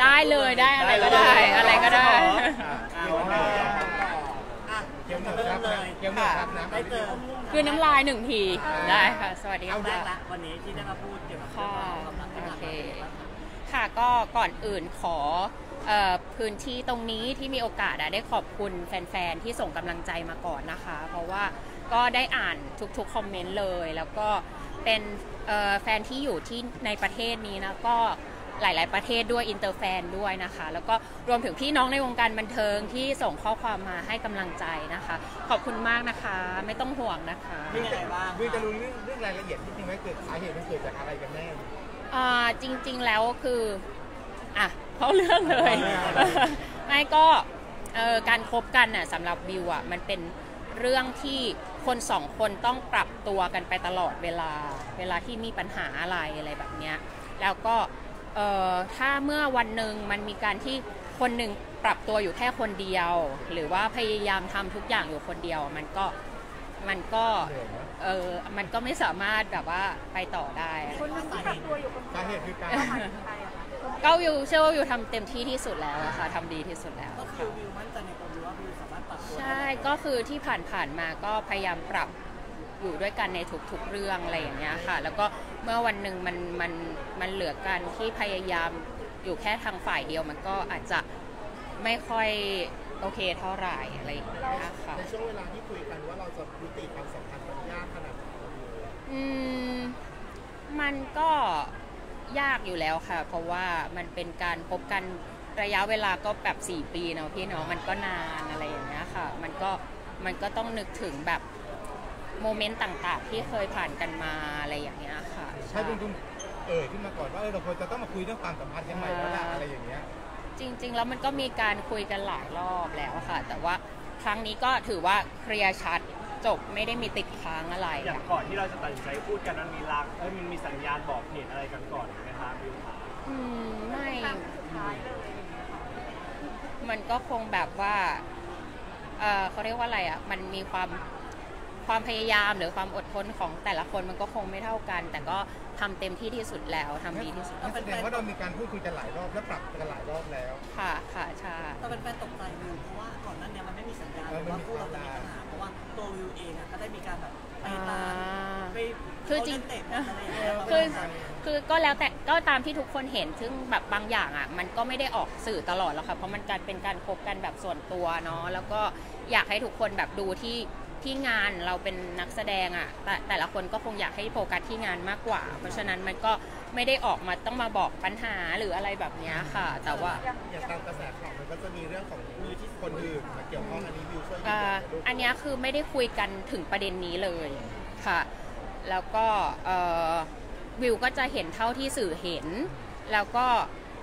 ได้เลยได้อะไรก็ได้อะไรก็ได้คือน้ำลายหนึ่งทีได้ค่ะสวัสดีค่ะวันนี้ที่ได้มาพูดเกี่ยวกับโอเคค่ะก็ก่อนอื่นขอพื้นที่ตรงนี้ที่มีโอกาสได้ขอบคุณแฟนๆที่ส่งกำลังใจมาก่อนนะคะเพราะว่าก็ได้อ่านทุกๆคอมเมนต์เลยแล้วก็เป็นแฟนที่อยู่ที่ในประเทศนี้นะก็หลายๆประเทศด้วยอินเตอร์แฟนด้วยนะคะแล้วก็รวมถึงพี่น้องในวงการบันเทิงที่ส่งข้อความมาให้กำลังใจนะคะขอบคุณมากนะคะไม่ต้องห่วงนะคะมีอะไรบ้างคือจะรู้เรื่องรายละเอียดที่จริงไหมเกิดสาเหตุมันเกิดจากอะไรกันแน่จริงๆแล้วคือเข้าเรื่องเลยไม่ก็การคบกันน่ะสำหรับบิวอ่ะมันเป็นเรื่องที่คนสองคนต้องปรับตัวกันไปตลอดเวลาที่มีปัญหาอะไรแบบเนี้ยแล้วก็ถ้าเมื่อวันหนึ่งมันมีการที่คนหนึ่งปรับตัวอยู่แค่คนเดียวหรือว่าพยายามทำทุกอย่างอยู่คนเดียวมันก็มันก็ไม่สามารถแบบว่าไปต่อได้คนที่ปรับตัวอยู่คนเดียวสาเหตุคือการก็อยู่เชื่อว่าอยู่ทำเต็มที่ที่สุดแล้วค่ะทำดีที่สุดแล้วก็คือวิวมั่นใจในตัววิวว่าวิวสามารถปรับตัวใช่ก็คือที่ผ่านมาก็พยายามปรับอยู่ด้วยกันในทุกๆเรื่องอะไรอย่างเงี้ยค่ะแล้วก็เมื่อวันหนึ่งมันเหลือกันที่พยายามอยู่แค่ทางฝ่ายเดียวมันก็อาจจะไม่ค่อยโอเคเท่าไหร่อะไรอย่างเงี้ยค่ะในช่วงเวลาที่คุยกันว่าเราจะยุติความสัมพันธ์มันยากขนาดไหนมันก็ยากอยู่แล้วค่ะเพราะว่ามันเป็นการพบกันระยะเวลาก็แบบ4ปีเนาะพี่เนาะมันก็นานอะไรอย่างเงี้ยค่ะมันก็ต้องนึกถึงแบบโมเมนต์ต่างๆที่เคยผ่านกันมาอะไรอย่างเงี้ยค่ะใช่จริงๆขึ้นมาก่อนว่าเราควรจะต้องมาคุยเรื่องความสัมพันธ์กันใหม่แล้วล่ะอะไรอย่างเงี้ยจริงๆแล้วมันก็มีการคุยกันหลายรอบแล้วค่ะแต่ว่าครั้งนี้ก็ถือว่าเคลียร์ชัดจบไม่ได้มีติดค้างอะไรอย่างก่อนที่เราจะตัดสินใจพูดกันมันมีลางมันมีสัญญาณบอกเหตุอะไรกันก่อนไหมคะบิวขาไม่มันก็คงแบบว่าเขาเรียกว่าอะไรอ่ะมันมีความพยายามหรือความอดทนของแต่ละคนมันก็คงไม่เท่ากันแต่ก็ทำเต็มที่ที่สุดแล้วทำดีที่สุดแล้วแสดงว่าเรามีการพูดคุยกันหลายรอบและปรับกันหลายรอบแล้วค่ะใช่แต่เป็นแฟนตกใจอยู่เพราะว่าก่อนนั้นเนี่ยมันไม่มีสัญญาณว่าคู่เราจะมีปัญหาเพราะว่าตัววิวเองก็ได้มีการแบบไปตามไปคือจริงคือก็แล้วแต่ก็ตามที่ทุกคนเห็นซึ่งแบบบางอย่างอ่ะมันก็ไม่ได้ออกสื่อตลอดแล้วค่ะเพราะมันการเป็นการคบกันแบบส่วนตัวเนาะแล้วก็อยากให้ทุกคนแบบดูที่งานเราเป็นนักแสดงอะแต่ละคนก็คงอยากให้โฟกัสที่งานมากกว่าเพราะฉะนั้นมันก็ไม่ได้ออกมาต้องมาบอกปัญหาหรืออะไรแบบนี้ค่ะแต่ว่าอย่างตามกระแสข่าวมันก็จะมีเรื่องของมือที่คนอื่นมาเกี่ยวข้องอันนี้วิวช่วยอันนี้คือไม่ได้คุยกันถึงประเด็นนี้เลยค่ะแล้วก็วิวก็จะเห็นเท่าที่สื่อเห็นแล้วก็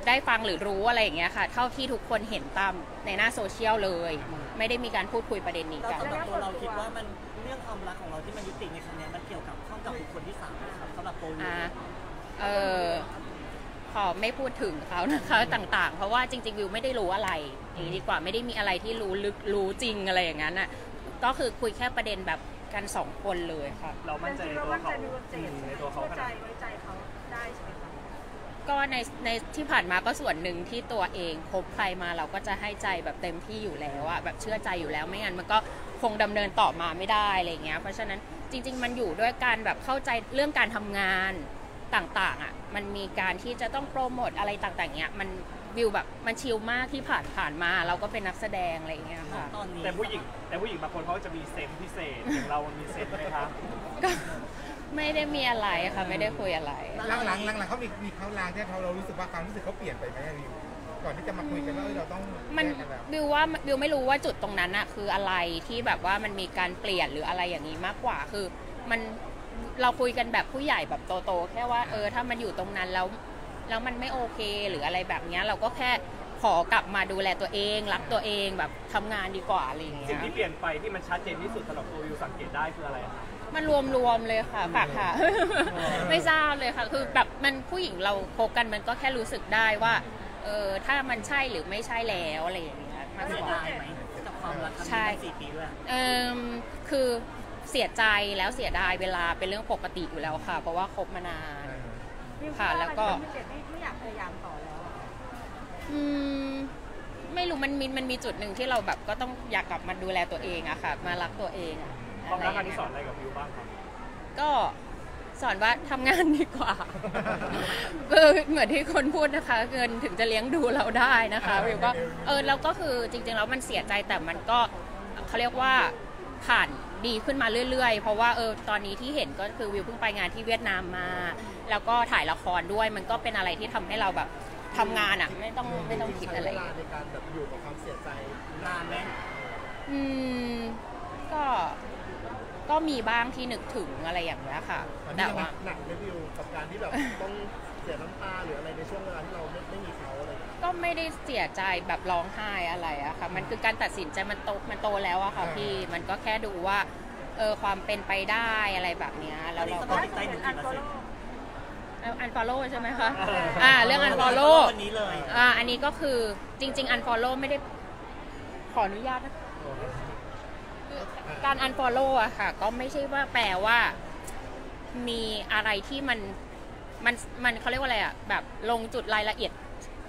ได้ฟังหรือรู้อะไรอย่างเงี้ยค่ะเท่าที่ทุกคนเห็นตามในหน้าโซเชียลเลยไม่ได้มีการพูดคุยประเด็นนี้กันแล้วตัวเราคิดว่ามันเรื่องความรักของเราที่มันยุติในครั้งนี้มันเกี่ยวกับข้อกับบุคคลที่สามสำหรับโปรขอไม่พูดถึงเขานะคะต่างๆเพราะว่าจริงๆวิวไม่ได้รู้อะไรอย่างนี้ดีกว่าไม่ได้มีอะไรที่รู้ลึกรู้จริงอะไรอย่างนั้นอ่ะก็คือคุยแค่ประเด็นแบบกันสองคนเลยค่ะเรามั่นใจในตัวเขาขนาดไว้ใจเขาได้ใช่ไหมคะก็ในที่ผ่านมาก็ส่วนหนึ่งที่ตัวเองคบใครมาเราก็จะให้ใจแบบเต็มที่อยู่แล้วอะแบบเชื่อใจอยู่แล้วไม่งั้นมันก็คงดำเนินต่อมาไม่ได้อะไรเงี้ยเพราะฉะนั้นจริงๆมันอยู่ด้วยการแบบเข้าใจเรื่องการทำงานต่างๆอะมันมีการที่จะต้องโปรโมทอะไรต่างๆเงี้ยมันวิวแบบมันชิลมากที่ผ่านมาเราก็เป็นนักแสดงอะไรเงี้ยค่ะแต่ผู้หญิงบางคนเขาจะมีเซนส์พิเศษอย่างเรามีเซนส์ไหมคะไม่ได้มีอะไรค่ะไม่ได้คุยอะไรหลังเขามีเขาลางที่เรารู้สึกว่าความรู้สึกเขาเปลี่ยนไปไหมวิวก่อนที่จะมาคุยกันว่าเราต้องมันวิวว่าวิวไม่รู้ว่าจุดตรงนั้นอะคืออะไรที่แบบว่ามันมีการเปลี่ยนหรืออะไรอย่างนี้มากกว่าคือมันเราคุยกันแบบผู้ใหญ่แบบโตๆแค่ว่าถ้ามันอยู่ตรงนั้นแล้วมันไม่โอเคหรืออะไรแบบนี้เราก็แค่ขอกลับมาดูแลตัวเองรักตัวเองแบบทำงานดีกว่าอะไรอย่างเงี้ยสิ่งที่เปลี่ยนไปที่มันชัดเจนที่สุดสำหรับตัววิวสังเกตได้คืออะไรมันรวมเลยค่ะฝากค่ะไม่ทราบเลยค่ะคือแบบมันผู้หญิงเราโฟกัสมันก็แค่รู้สึกได้ว่าถ้ามันใช่หรือไม่ใช่แล้วอะไรอย่างเงี้ยมันเสียดายไหมกับความรักทั้ง4 ปีด้วยคือ เสียใจแล้วเสียดายเวลาเป็นเรื่องปกติอยู่แล้วค่ะเพราะว่าคบมานานค่ะแล้วก็ไม่อยากพยายามต่อแล้วไม่รู้มันมีจุดหนึ่งที่เราแบบก็ต้องอยากกลับมาดูแลตัวเองอะค่ะมารักตัวเองอะความรักที่สอนอะไรกับวิวบ้างครับก็สอนว่าทำงานดีกว่าคือเหมือนที่คนพูดนะคะเงินถึงจะเลี้ยงดูเราได้นะคะวิวก็แล้วก็คือจริงๆแล้วมันเสียใจแต่มันก็เขาเรียกว่าผ่านดีขึ้นมาเรื่อยๆเพราะว่าตอนนี้ที่เห็นก็คือวิวเพิ่งไปงานที่เวียดนามมาแล้วก็ถ่ายละครด้วยมันก็เป็นอะไรที่ทำให้เราแบบทำงานอ่ะไม่ต้องคิดอะไรในการแบบอยู่กับความเสียใจนานไหมก็มีบ้างที่นึกถึงอะไรอย่างเงี้ยค่ะแต่ว่าหนักไม่วิวกับการที่แบบต้องเสียน้ำตาหรืออะไรในช่วงเวลาที่เราไม่มีเขาอะไรก็ไม่ได้เสียใจแบบร้องไห้อะไรอะค่ะมันคือการตัดสินใจมันโตแล้วอะค่ะพี่มันก็แค่ดูว่าความเป็นไปได้อะไรแบบเนี้ยแล้วเราก็unfollow ใช่ไหมคะเรื่อง unfollow อันนี้เลยอันนี้ก็คือจริงๆ unfollow ไม่ได้ขออนุญาตนะการ unfollow อะค่ะก็ไม่ใช่ว่าแปลว่ามีอะไรที่มันเขาเรียกว่าอะไรอะแบบลงจุดรายละเอียด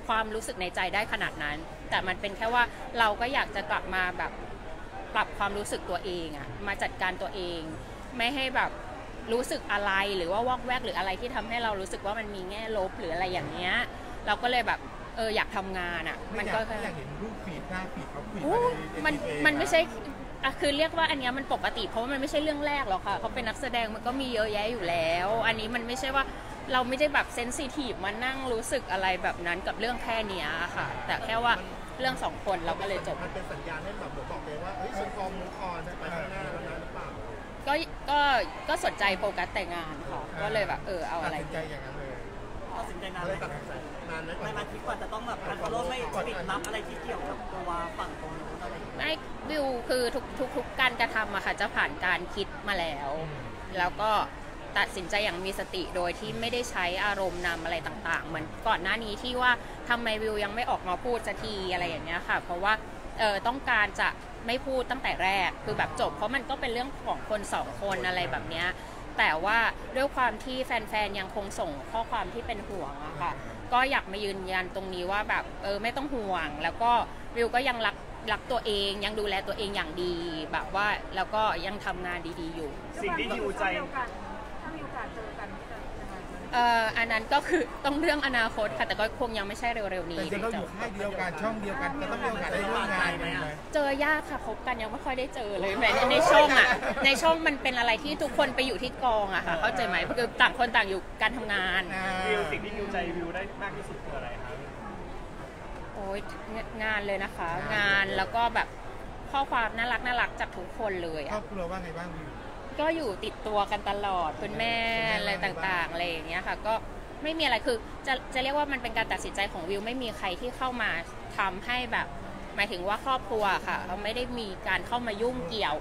ความรู้สึกในใจได้ขนาดนั้นแต่มันเป็นแค่ว่าเราก็อยากจะกลับมาแบบปรับความรู้สึกตัวเองอะมาจัดการตัวเองไม่ให้แบบรู้สึกอะไรหรือว่าวอกแวกหรืออะไรที่ทำให้เรารู้สึกว่ามันมีแง่ลบหรืออะไรอย่างเงี้ยเราก็เลยแบบอยากทำงานอ่ะมันก็อยากเห็นรูปผีหน้าผีเขาผีมันไม่ใช่คือเรียกว่าอันเนี้ยมันปกติเพราะว่ามันไม่ใช่เรื่องแรกหรอกค่ะเขาเป็นนักแสดงมันก็มีเยอะแยะอยู่แล้วอันนี้มันไม่ใช่ว่าเราไม่ได้แบบเซนซิทีฟมานั่งรู้สึกอะไรแบบนั้นกับเรื่องแค่เนี้ยค่ะแต่แค่ว่าเรื่องสองคนเราก็เลยจบมันเป็นสัญญาณให้แบบบอกเลยว่าเฮ้ยฉันพร้อมมูฟออนจะไปข้างหน้าแล้วนะหรือเปล่าก็สนใจโฟกัสแต่งานค่ะก็เลยแบบเอาอะไรตัดสินใจอย่างนั้นเลยตัดสินใจนานเลยตัดสินใจนานเลยมาคิดก่อนแต่ต้องแบบการลดไม่ปิดลับอะไรที่เกี่ยวกับตัวฝั่งตรงนู้นอะไรไม่วิวคือทุกการกระทำอะค่ะจะผ่านการคิดมาแล้วแล้วก็ตัดสินใจอย่างมีสติโดยที่ไม่ได้ใช้อารมณ์นำอะไรต่างๆเหมือนก่อนหน้านี้ที่ว่าทำไมวิวยังไม่ออกมาพูดสักทีอะไรอย่างเงี้ยค่ะเพราะว่าต้องการจะไม่พูดตั้งแต่แรกคือแบบจบเพราะมันก็เป็นเรื่องของคนสองคนอะไรแบบเนี้ยแต่ว่าด้วยความที่แฟนๆยังคงส่งข้อความที่เป็นห่วงอะค่ะก็อยากมายืนยันตรงนี้ว่าแบบไม่ต้องห่วงแล้วก็วิวก็ยังรักตัวเองยังดูแลตัวเองอย่างดีแบบว่าแล้วก็ยังทำงานดีๆอยู่สิ่งที่อยู่ใจถ้ามีโอกาสเจอกันอันนั้นก็คือต้องเรื่องอนาคตค่ะแต่ก็คงยังไม่ใช่เร็วๆนี้แต่เราอยู่ค่ายเดียวกันช่องเดียวกันก็ต้องมีโอกาสได้ร่วมงานไหมเจอยากค่ะพบกันยังไม่ค่อยได้เจอเลยแม้ในช่องอะในช่องมันเป็นอะไรที่ทุกคนไปอยู่ที่กองอะค่ะเข้าใจไหมคือต่างคนต่างอยู่การทำงานวิวสิ่งที่วิวใจวิวได้มากที่สุดคืออะไรคะโอ้ยงานเลยนะคะงานแล้วก็แบบข้อความน่ารักจากทุกคนเลยครอบครัวว่าไงบ้างวิวก็อยู่ติดตัวกันตลอดคุณแม่อะไรต่างๆอะไรอย่างเงี้ยค่ะก็ไม่มีอะไรคือจะเรียกว่ามันเป็นการตัดสินใจของวิวไม่มีใครที่เข้ามาทำให้แบบหมายถึงว่าครอบครัวค่ะเราไม่ได้มีการเข้ามายุ่งเกี่ยว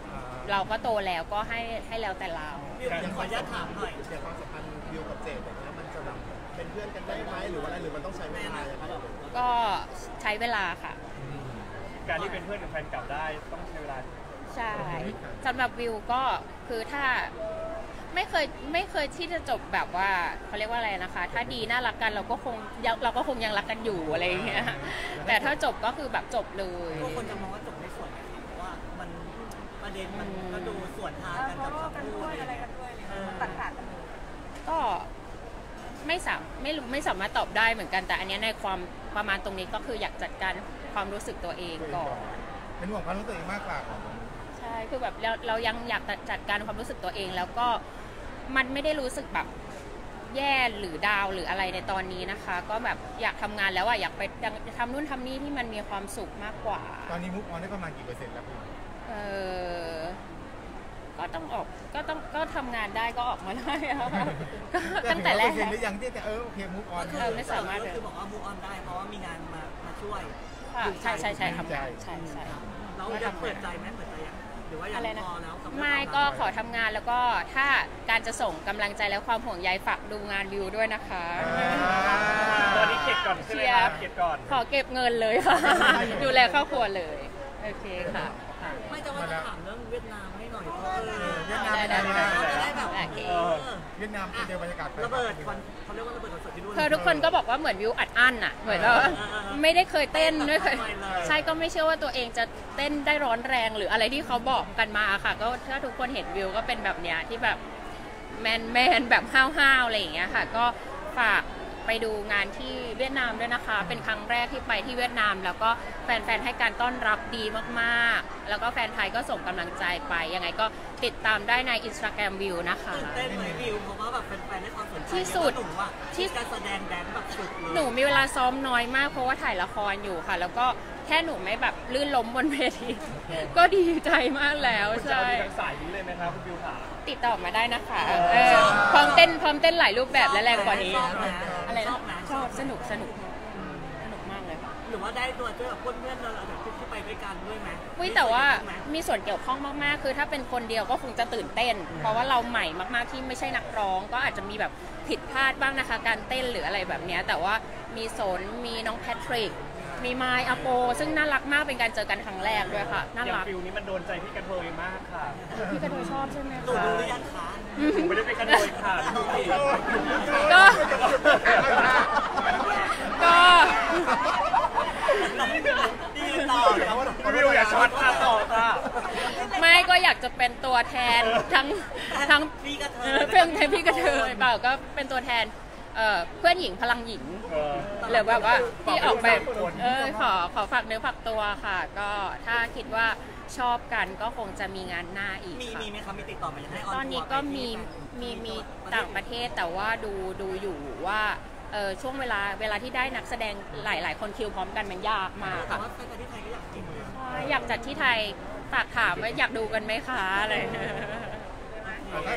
เราก็โตแล้วก็ให้แล้วแต่เราขออนุญาตถามหน่อยเกี่ยวกับความสัมพันธ์วิวกับเจดอย่างเงี้ยมันจะแบบเป็นเพื่อนกันได้ไหมหรือว่าอะไรหรือมันต้องใช้เวลาก็ใช้เวลาค่ะการที่เป็นเพื่อนกับแฟนเก่าได้ต้องใช้เวลาใช่สำหรับวิวก็คือถ้าไม่เคยที่จะจบแบบว่าเขาเรียกว่าอะไรนะคะถ้าดีน่ารักกันเราก็คงยังรักกันอยู่อะไรอย่างเงี้ยแต่ถ้าจบก็คือแบบจบเลยทุกคนจะมองว่าจบในส่วนไหนเพราะว่ามันประเด็นมันก็ดูส่วนทางกันกับคำพูดอะไรกันด้วยตัดขาดกันก็ไม่สามารถตอบได้เหมือนกันแต่อันนี้ในความประมาณตรงนี้ก็คืออยากจัดการความรู้สึกตัวเองก่อนเป็นห่วงความรู้สึกตัวเองมากกว่าใช่คือแบบเรายังอยากจัดการความรู้สึกตัวเองแล้วก็มันไม่ได้รู้สึกแบบแย่หรือดาวหรืออะไรในตอนนี้นะคะก็แบบอยากทำงานแล้วอะอยากไปทำนู่นทำนี่ที่มันมีความสุขมากกว่าตอนนี้มุกออนได้ประมาณกี่เปอร์เซ็นต์แล้วก็ต้องออกก็ทำงานได้ก็ออกมาได้ค่ะตั้งแต่แรกเลยยังที่แต่โอเคมุกออนไม่สามารถคือบอกว่ามุกออนได้เพราะว่ามีงานมาช่วยใช่ทำใจใช่เราอยากเปิดใจไหมเปิดใจหรือว่าอะไรนะไม่ก็ขอทำงานแล้วก็ถ้าการจะส่งกำลังใจและความห่วงใยฝากดูงานวิวด้วยนะคะตอนนี้เก็บก่อนเชียร์เก็บก่อนขอเก็บเงินเลยค่ะดูแลครอบครัวเลยโอเคค่ะไม่จะว่าจะถามเรื่องเวียดนามให้ น่อยเวียดนามได้แบบเวียดนามเจอบรรยากาศระเบิดเขาเรียกว่าระเบิดสดที่นู่นเธอทุกคนก็บอกว่าเหมือนวิวอัดอั้นอ่ะเหมือนเราไม่ได้เคยเต้นด้วยเคยใช่ก็ไม่เชื่อว่าตัวเองจะเต้นได้ร้อนแรงหรืออะไรที่เขาบอกกันมาค่ะก็ถ้าทุกคนเห็นวิวก็เป็นแบบเนี้ยที่แบบแมนแบบห้าวๆอะไรอย่างเงี้ยค่ะก็ฝากไปดูงานที่เวียดนามด้วยนะคะเป็นครั้งแรกที่ไปที่เวียดนามแล้วก็แฟนๆให้การต้อนรับดีมากๆแล้วก็แฟนไทยก็ส่งกำลังใจไปยังไงก็ติดตามได้ใน Instagram วิวนะคะตื่นเต้นไหมวิวเพราะว่าแบบแฟนๆให้ความสนใจที่สุดที่การแสดงแดนแบบสุดหนูมีเวลาซ้อมน้อยมากเพราะว่าถ่ายละครอยู่ค่ะแล้วก็แค่หนูไม่แบบลื่นล้มบนเวทีก็ดีใจมากแล้วใช่สายนี้เลยไหมคะคุณวิวขาติดต่อมาได้นะคะพร้อมเต้นหลายรูปแบบและแรงกว่านี้อะไรนะชอบสนุกมากเลยค่ะหรือว่าได้ตัวด้วยกับเพื่อนๆเราแบบที่ไปด้วยกันด้วยไหมอุ้ยแต่ว่ามีส่วนเกี่ยวข้องมากๆคือถ้าเป็นคนเดียวก็คงจะตื่นเต้นเพราะว่าเราใหม่มากๆที่ไม่ใช่นักร้องก็อาจจะมีแบบผิดพลาดบ้างนะคะการเต้นหรืออะไรแบบนี้แต่ว่ามีสนมีน้องแพทริกมีไมล์อโปซึ่งน่ารักมากเป็นการเจอกันครั้งแรกด้วยค่ะน่ารักฟิลนี้มันโดนใจพี่กระเทยมากค่ะพี่กระเทยชอบใช่ไหมคะดูได้ยังคะไม่ได้เป็นกระเทยค่ะก็ดีต่อวิวอย่าช็อตค่ะต่อค่ะไม่ก็อยากจะเป็นตัวแทนทั้งพี่กระเทยเพื่อนแทนพี่กระเทยเปล่าก็เป็นตัวแทนเพื่อนหญิงพลังหญิงหรือแบบว่าที่ออกแบบขอฝากเนื้อฝากตัวค่ะก็ถ้าคิดว่าชอบกันก็คงจะมีงานหน้าอีกมีไหมคะมีติดต่อมาให้ออนตอนนี้ก็มีต่างประเทศแต่ว่าดูอยู่ว่าช่วงเวลาที่ได้นักแสดงหลายคนคิวพร้อมกันมันยากมากค่ะอยากจัดที่ไทยฝากถามว่าอยากดูกันไหมคะอะไร